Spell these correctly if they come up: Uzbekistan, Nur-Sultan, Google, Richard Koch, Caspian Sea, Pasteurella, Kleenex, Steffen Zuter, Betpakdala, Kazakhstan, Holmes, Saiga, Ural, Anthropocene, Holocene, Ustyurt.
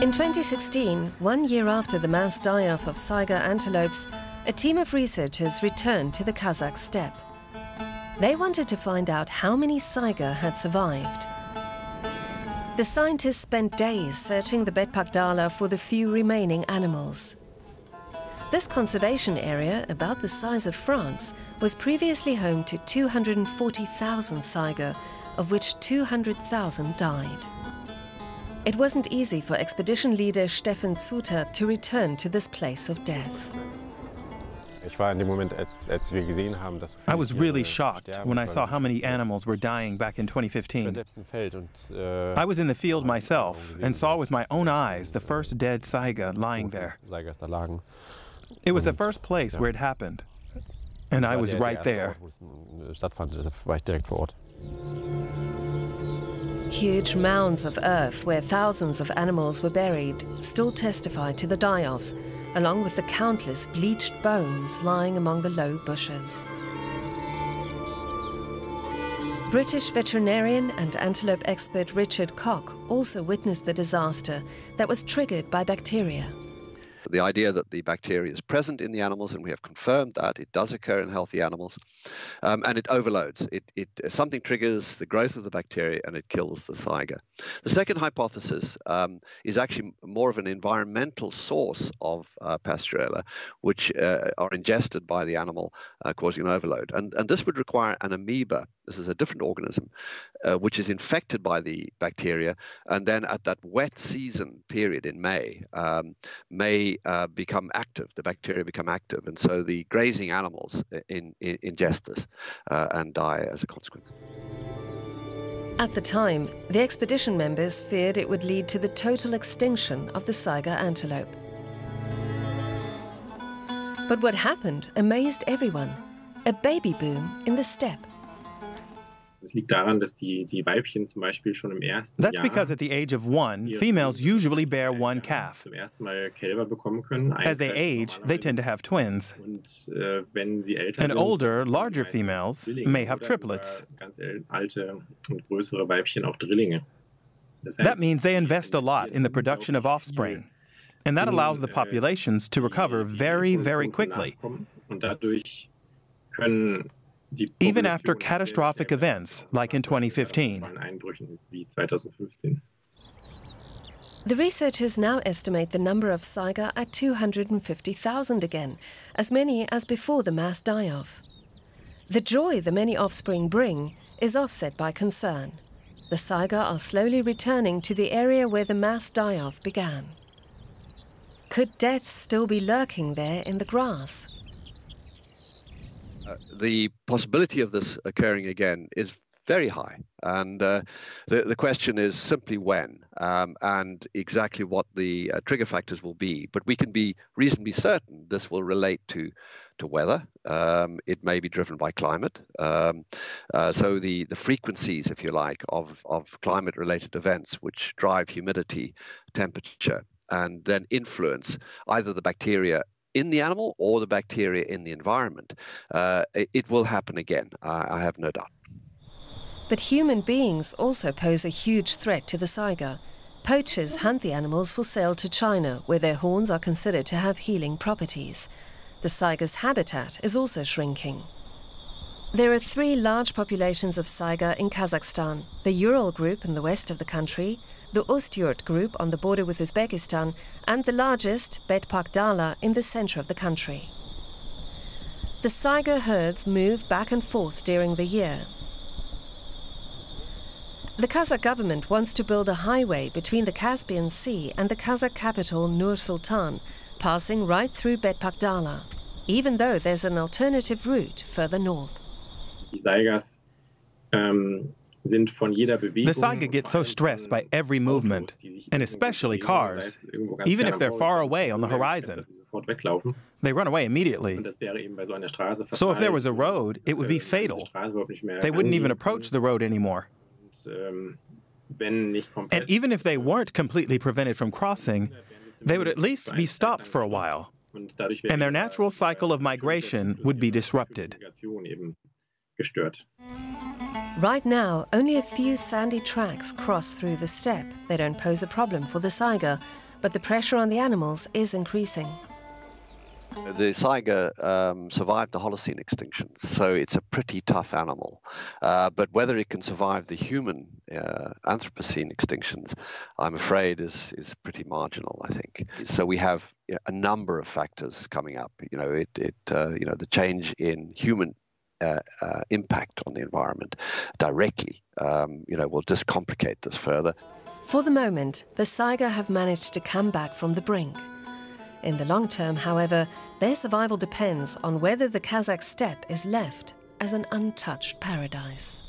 In 2016, 1 year after the mass die-off of Saiga antelopes, a team of researchers returned to the Kazakh steppe. They wanted to find out how many Saiga had survived. The scientists spent days searching the Betpakdala for the few remaining animals. This conservation area, about the size of France, was previously home to 240,000 Saiga, of which 200,000 died. It wasn't easy for expedition leader Steffen Zuter to return to this place of death. I was really shocked when I saw how many animals were dying back in 2015. I was in the field myself and saw with my own eyes the first dead Saiga lying there. It was the first place where it happened, and I was right there. Huge mounds of earth where thousands of animals were buried still testify to the die-off, along with the countless bleached bones lying among the low bushes. British veterinarian and antelope expert Richard Koch also witnessed the disaster that was triggered by bacteria. The idea that the bacteria is present in the animals, and we have confirmed that it does occur in healthy animals, and it overloads. Something triggers the growth of the bacteria and it kills the Saiga. The second hypothesis is actually more of an environmental source of Pasteurella, which are ingested by the animal, causing an overload. And this would require an amoeba. This is a different organism, which is infected by the bacteria, and then at that wet season period in May, become active. The bacteria become active, and so the grazing animals ingest this and die as a consequence. At the time, the expedition members feared it would lead to the total extinction of the Saiga antelope. But what happened amazed everyone. A baby boom in the steppe. That's because at the age of 1, females usually bear 1 calf. As they age, they tend to have twins. And older, larger females may have triplets. That means they invest a lot in the production of offspring, and that allows the populations to recover very, very quickly, even after catastrophic events, like in 2015. The researchers now estimate the number of Saiga at 250,000 again, as many as before the mass die-off. The joy the many offspring bring is offset by concern. The Saiga are slowly returning to the area where the mass die-off began. Could death still be lurking there in the grass? The possibility of this occurring again is very high, and the question is simply when and exactly what the trigger factors will be. But we can be reasonably certain this will relate to weather. It may be driven by climate. So the frequencies, if you like, of climate-related events which drive humidity, temperature, and then influence either the bacteria in the animal or the bacteria in the environment. It will happen again, I have no doubt. But human beings also pose a huge threat to the Saiga. Poachers hunt the animals for sale to China, where their horns are considered to have healing properties. The Saiga's habitat is also shrinking. There are 3 large populations of Saiga in Kazakhstan: the Ural group in the west of the country, the Ustyurt group on the border with Uzbekistan, and the largest, Betpakdala, in the center of the country. The Saiga herds move back and forth during the year. The Kazakh government wants to build a highway between the Caspian Sea and the Kazakh capital Nur-Sultan, passing right through Betpakdala, even though there's an alternative route further north. The Saiga get so stressed by every movement, and especially cars, even if they're far away on the horizon. They run away immediately. So if there was a road, it would be fatal. They wouldn't even approach the road anymore. And even if they weren't completely prevented from crossing, they would at least be stopped for a while, and their natural cycle of migration would be disrupted. Right now, only a few sandy tracks cross through the steppe. They don't pose a problem for the Saiga, but the pressure on the animals is increasing. The saiga survived the Holocene extinction, so it's a pretty tough animal. But whether it can survive the human Anthropocene extinctions, I'm afraid, is pretty marginal, I think. So we have a number of factors coming up. You know, the change in human impact on the environment directly, will just complicate this further. For the moment, the saiga have managed to come back from the brink. In the long term, however, their survival depends on whether the Kazakh steppe is left as an untouched paradise.